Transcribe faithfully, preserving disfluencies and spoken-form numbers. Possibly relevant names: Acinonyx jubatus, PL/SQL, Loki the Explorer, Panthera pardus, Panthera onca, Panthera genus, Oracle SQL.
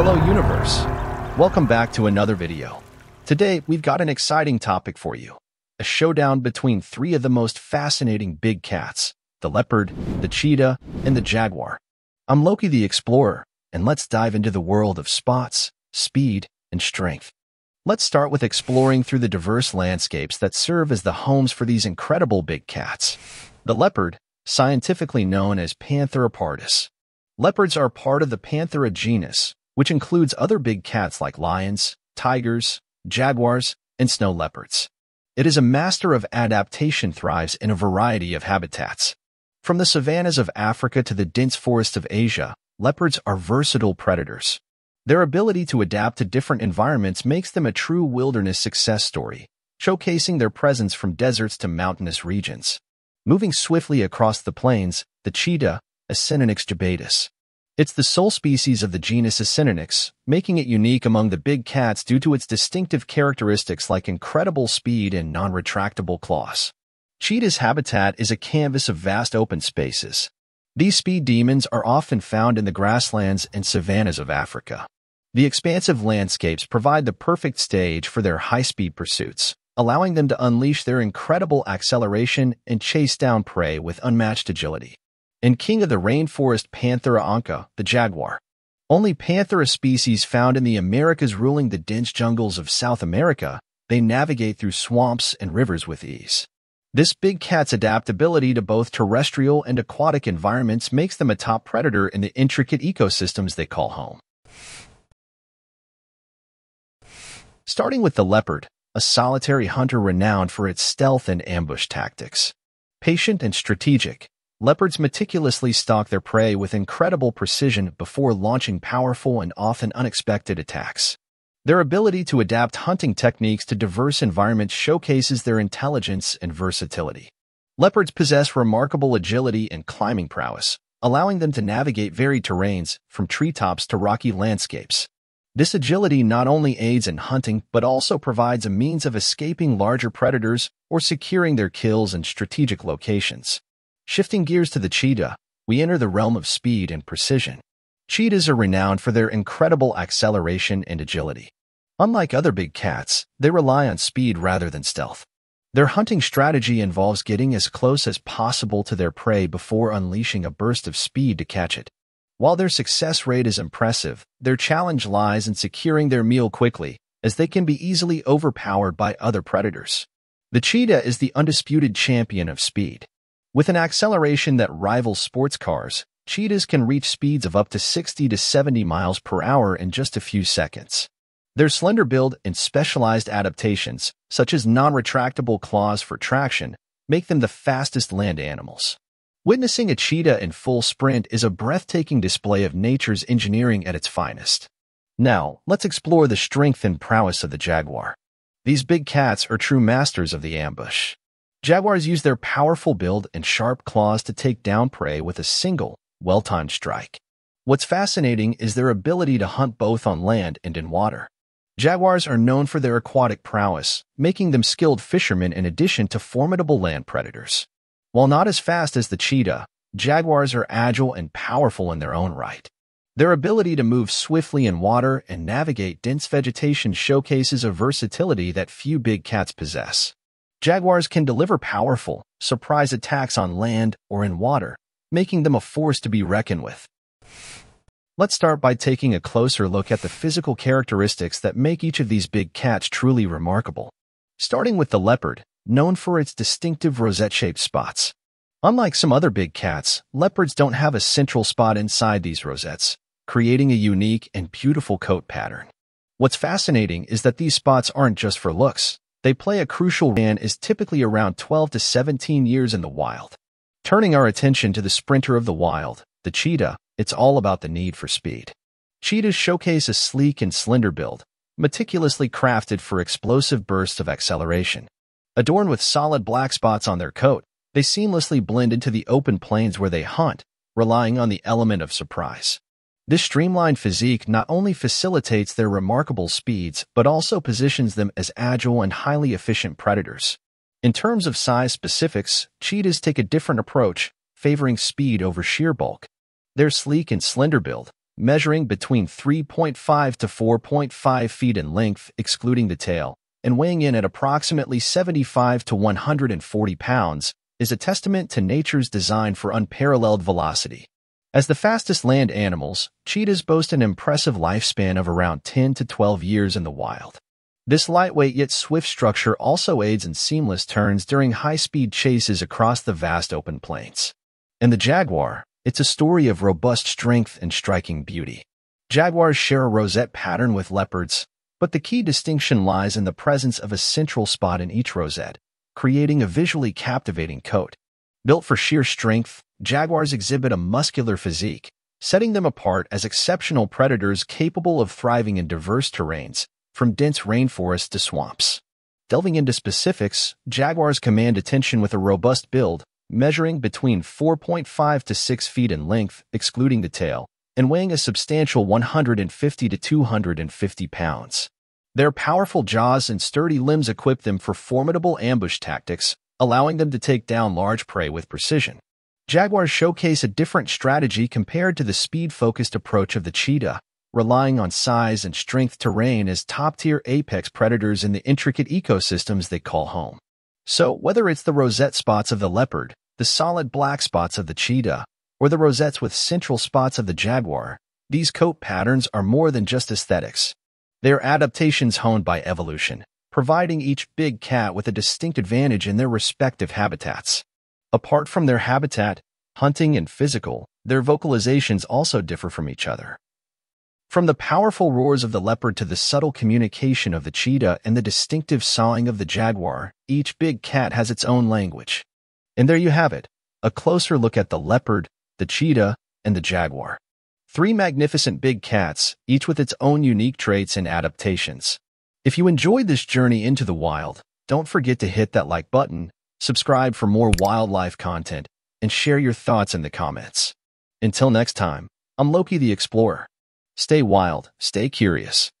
Hello, Universe. Welcome back to another video. Today, we've got an exciting topic for you. A showdown between three of the most fascinating big cats, the leopard, the cheetah, and the jaguar. I'm Loki the Explorer, and let's dive into the world of spots, speed, and strength. Let's start with exploring through the diverse landscapes that serve as the homes for these incredible big cats. The leopard, scientifically known as Panthera pardus. Leopards are part of the Panthera genus, which includes other big cats like lions, tigers, jaguars, and snow leopards. It is a master of adaptation, thrives in a variety of habitats. From the savannas of Africa to the dense forests of Asia, leopards are versatile predators. Their ability to adapt to different environments makes them a true wilderness success story, showcasing their presence from deserts to mountainous regions. Moving swiftly across the plains, the cheetah, Acinonyx jubatus. It's the sole species of the genus Acinonyx, making it unique among the big cats due to its distinctive characteristics like incredible speed and non-retractable claws. Cheetah's habitat is a canvas of vast open spaces. These speed demons are often found in the grasslands and savannas of Africa. The expansive landscapes provide the perfect stage for their high-speed pursuits, allowing them to unleash their incredible acceleration and chase down prey with unmatched agility. And king of the rainforest Panthera onca, the jaguar. Only Panthera species found in the Americas, ruling the dense jungles of South America, they navigate through swamps and rivers with ease. This big cat's adaptability to both terrestrial and aquatic environments makes them a top predator in the intricate ecosystems they call home. Starting with the leopard, a solitary hunter renowned for its stealth and ambush tactics. Patient and strategic, leopards meticulously stalk their prey with incredible precision before launching powerful and often unexpected attacks. Their ability to adapt hunting techniques to diverse environments showcases their intelligence and versatility. Leopards possess remarkable agility and climbing prowess, allowing them to navigate varied terrains, from treetops to rocky landscapes. This agility not only aids in hunting but also provides a means of escaping larger predators or securing their kills in strategic locations. Shifting gears to the cheetah, we enter the realm of speed and precision. Cheetahs are renowned for their incredible acceleration and agility. Unlike other big cats, they rely on speed rather than stealth. Their hunting strategy involves getting as close as possible to their prey before unleashing a burst of speed to catch it. While their success rate is impressive, their challenge lies in securing their meal quickly, as they can be easily overpowered by other predators. The cheetah is the undisputed champion of speed. With an acceleration that rivals sports cars, cheetahs can reach speeds of up to sixty to seventy miles per hour in just a few seconds. Their slender build and specialized adaptations, such as non-retractable claws for traction, make them the fastest land animals. Witnessing a cheetah in full sprint is a breathtaking display of nature's engineering at its finest. Now, let's explore the strength and prowess of the jaguar. These big cats are true masters of the ambush. Jaguars use their powerful build and sharp claws to take down prey with a single, well-timed strike. What's fascinating is their ability to hunt both on land and in water. Jaguars are known for their aquatic prowess, making them skilled fishermen in addition to formidable land predators. While not as fast as the cheetah, jaguars are agile and powerful in their own right. Their ability to move swiftly in water and navigate dense vegetation showcases a versatility that few big cats possess. Jaguars can deliver powerful, surprise attacks on land or in water, making them a force to be reckoned with. Let's start by taking a closer look at the physical characteristics that make each of these big cats truly remarkable. Starting with the leopard, known for its distinctive rosette-shaped spots. Unlike some other big cats, leopards don't have a central spot inside these rosettes, creating a unique and beautiful coat pattern. What's fascinating is that these spots aren't just for looks. They play a crucial role and is typically around twelve to seventeen years in the wild. Turning our attention to the sprinter of the wild, the cheetah, it's all about the need for speed. Cheetahs showcase a sleek and slender build, meticulously crafted for explosive bursts of acceleration. Adorned with solid black spots on their coat, they seamlessly blend into the open plains where they hunt, relying on the element of surprise. This streamlined physique not only facilitates their remarkable speeds but also positions them as agile and highly efficient predators. In terms of size specifics, cheetahs take a different approach, favoring speed over sheer bulk. Their sleek and slender build, measuring between three point five to four point five feet in length, excluding the tail, and weighing in at approximately seventy-five to one hundred forty pounds, is a testament to nature's design for unparalleled velocity. As the fastest land animals, cheetahs boast an impressive lifespan of around ten to twelve years in the wild. This lightweight yet swift structure also aids in seamless turns during high-speed chases across the vast open plains. In the jaguar, it's a story of robust strength and striking beauty. Jaguars share a rosette pattern with leopards, but the key distinction lies in the presence of a central spot in each rosette, creating a visually captivating coat. Built for sheer strength, jaguars exhibit a muscular physique, setting them apart as exceptional predators capable of thriving in diverse terrains, from dense rainforests to swamps. Delving into specifics, jaguars command attention with a robust build, measuring between four point five to six feet in length, excluding the tail, and weighing a substantial one hundred fifty to two hundred fifty pounds. Their powerful jaws and sturdy limbs equip them for formidable ambush tactics, allowing them to take down large prey with precision. Jaguars showcase a different strategy compared to the speed-focused approach of the cheetah, relying on size and strength to reign as top-tier apex predators in the intricate ecosystems they call home. So, whether it's the rosette spots of the leopard, the solid black spots of the cheetah, or the rosettes with central spots of the jaguar, these coat patterns are more than just aesthetics. They are adaptations honed by evolution, providing each big cat with a distinct advantage in their respective habitats. Apart from their habitat, hunting and physical, their vocalizations also differ from each other. From the powerful roars of the leopard to the subtle communication of the cheetah and the distinctive sawing of the jaguar, each big cat has its own language. And there you have it, a closer look at the leopard, the cheetah, and the jaguar. Three magnificent big cats, each with its own unique traits and adaptations. If you enjoyed this journey into the wild, don't forget to hit that like button, subscribe for more wildlife content, and share your thoughts in the comments. Until next time, I'm Loki the Explorer. Stay wild, stay curious.